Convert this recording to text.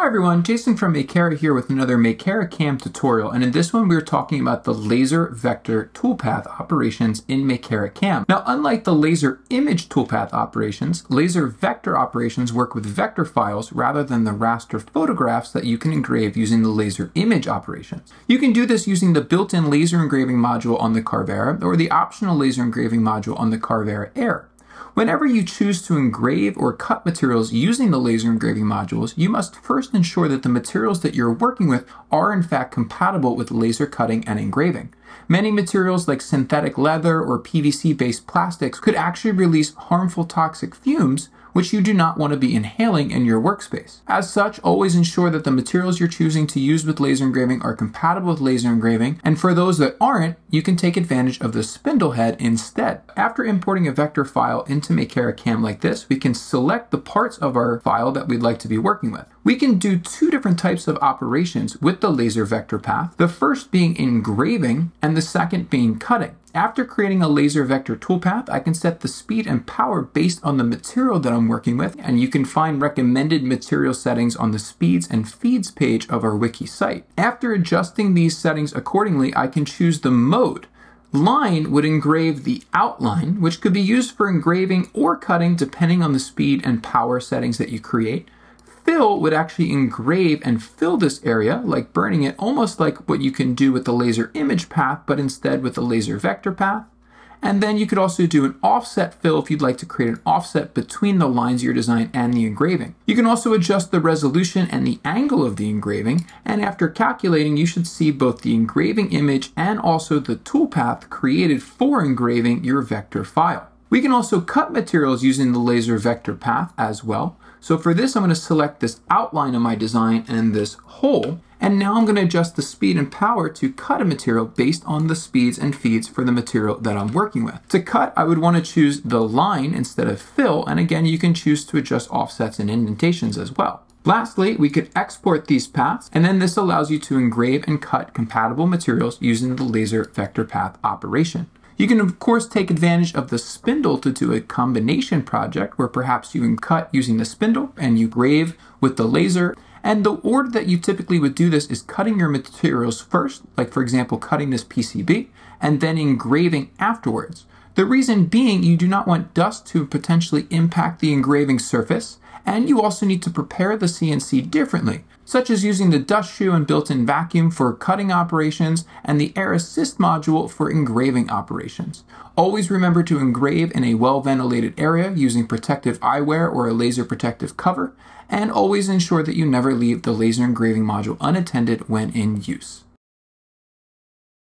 Hi everyone, Jason from Makera here with another Makera Cam tutorial, and in this one we're talking about the laser vector toolpath operations in Makera Cam. Now, unlike the laser image toolpath operations, laser vector operations work with vector files rather than the raster photographs that you can engrave using the laser image operations. You can do this using the built-in laser engraving module on the Carvera or the optional laser engraving module on the Carvera Air. Whenever you choose to engrave or cut materials using the laser engraving modules, you must first ensure that the materials that you're working with are in fact compatible with laser cutting and engraving. Many materials like synthetic leather or PVC-based plastics could actually release harmful toxic fumes, which you do not want to be inhaling in your workspace. As such, always ensure that the materials you're choosing to use with laser engraving are compatible with laser engraving, and for those that aren't, you can take advantage of the spindle head instead. After importing a vector file into Makera Cam like this, we can select the parts of our file that we'd like to be working with. We can do two different types of operations with the laser vector path, the first being engraving and the second being cutting. After creating a laser vector toolpath, I can set the speed and power based on the material that I'm working with, and you can find recommended material settings on the speeds and feeds page of our wiki site. After adjusting these settings accordingly, I can choose the mode. Line would engrave the outline, which could be used for engraving or cutting depending on the speed and power settings that you create. Fill would actually engrave and fill this area, like burning it, almost like what you can do with the laser image path, but instead with the laser vector path. And then you could also do an offset fill if you'd like to create an offset between the lines of your design and the engraving. You can also adjust the resolution and the angle of the engraving, and after calculating, you should see both the engraving image and also the toolpath created for engraving your vector file. We can also cut materials using the laser vector path as well. So for this, I'm going to select this outline of my design and this hole. And now I'm going to adjust the speed and power to cut a material based on the speeds and feeds for the material that I'm working with. To cut, I would want to choose the line instead of fill. And again, you can choose to adjust offsets and indentations as well. Lastly, we could export these paths, and then this allows you to engrave and cut compatible materials using the laser vector path operation. You can, of course, take advantage of the spindle to do a combination project where perhaps you can cut using the spindle and you grave with the laser. And the order that you typically would do this is cutting your materials first, like, for example, cutting this PCB, and then engraving afterwards. The reason being, you do not want dust to potentially impact the engraving surface, and you also need to prepare the CNC differently, such as using the dust shoe and built-in vacuum for cutting operations and the air assist module for engraving operations. Always remember to engrave in a well-ventilated area using protective eyewear or a laser protective cover, and always ensure that you never leave the laser engraving module unattended when in use.